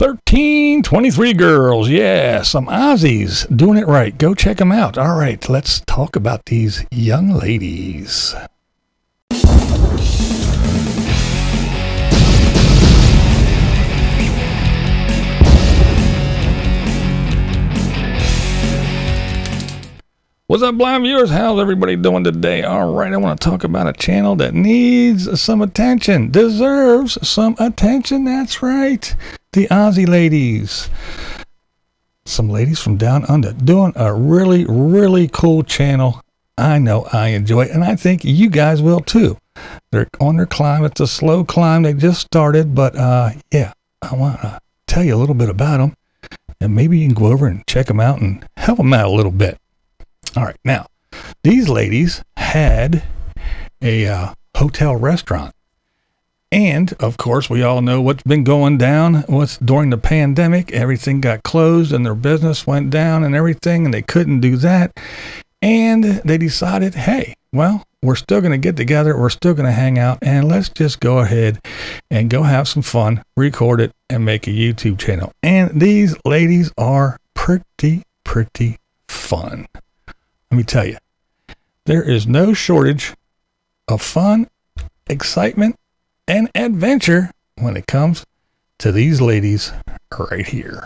1323 girls. Yeah, some Aussies doing it right. Go check them out. All right, let's talk about these young ladies. What's up, blind viewers? How's everybody doing today? All right, I want to talk about a channel that needs some attention, deserves some attention. That's right, the Aussie ladies. Some ladies from down under doing a really, really cool channel. I know I enjoy it, and I think you guys will too. They're on their climb. It's a slow climb. They just started, but yeah, I want to tell you a little bit about them, and maybe you can go over and check them out and help them out a little bit. All right, now, these ladies had a hotel restaurant. And, of course, we all know what's been going down during the pandemic. Everything got closed and their business went down and everything, and they couldn't do that. And they decided, hey, well, we're still going to get together. We're still going to hang out. And let's just go ahead and go have some fun, record it, and make a YouTube channel. And these ladies are pretty, pretty fun. Let me tell you, there is no shortage of fun, excitement, and adventure when it comes to these ladies right here.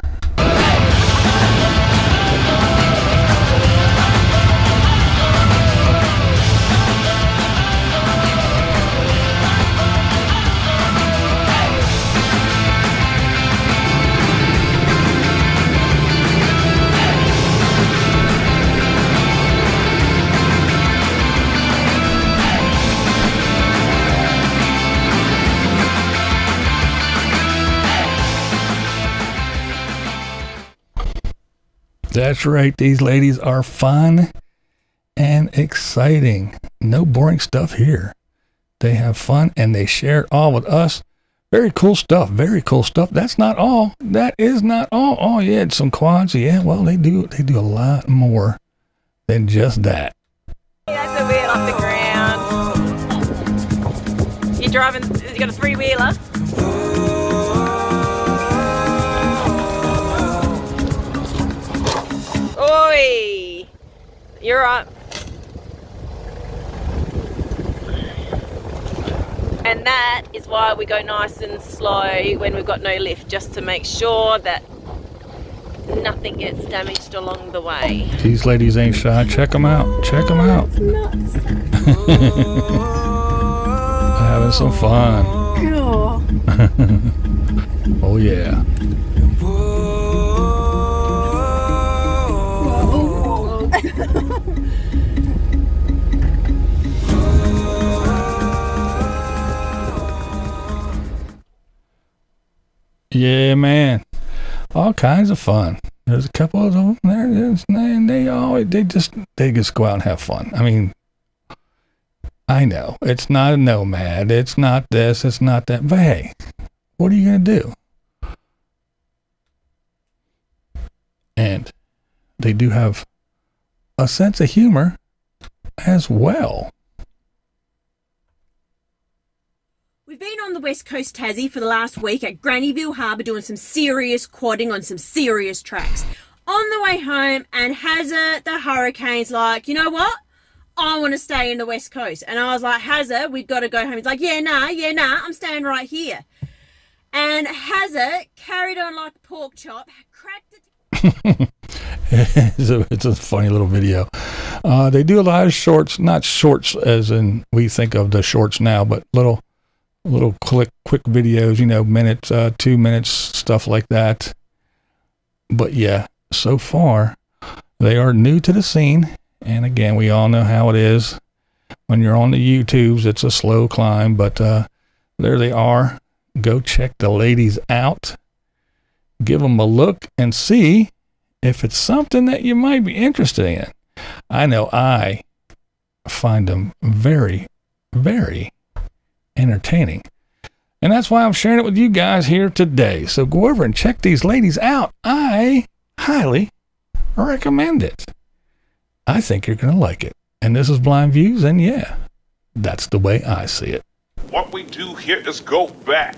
That's right, these ladies are fun and exciting. No boring stuff here. They have fun and they share it all with us. Very cool stuff, very cool stuff. That's not all. That is not all. Oh yeah, it's some quads. Yeah, well, they do a lot more than just that. Yeah, so we're off the ground. You're driving, you got a three-wheeler. Oi! You're up. And that is why we go nice and slow when we've got no lift, just to make sure that nothing gets damaged along the way. These ladies ain't shy. Check them out. Check them out. Nuts. Having some fun. Cool. Oh yeah. Yeah, man, all kinds of fun. There's a couple of them there, and they just go out and have fun. I mean, I know it's not a nomad, it's not this, it's not that, but hey, what are you gonna do? And they do have a sense of humor as well. We've been on the west coast Tassie for the last week at Grannyville Harbor doing some serious quadding on some serious tracks. On the way home, and Hazard the Hurricane's like, you know what? I want to stay in the west coast. And I was like, Hazard, we've got to go home. He's like, yeah, nah, I'm staying right here. And Hazard carried on like a pork chop, cracked it. It's a funny little video. They do a lot of shorts, not shorts as in we think of the shorts now, but little quick videos, you know, minutes, 2 minutes, stuff like that. But yeah, so far they are new to the scene, and again, we all know how it is when you're on the YouTubes. It's a slow climb, but there they are. Go check the ladies out, give them a look, and see if it's something that you might be interested in. I know I find them very, very entertaining, and that's why I'm sharing it with you guys here today. So go over and check these ladies out. I highly recommend it. I think you're gonna like it. And this is Blind Views, and yeah, that's the way I see it. What we do here is go back.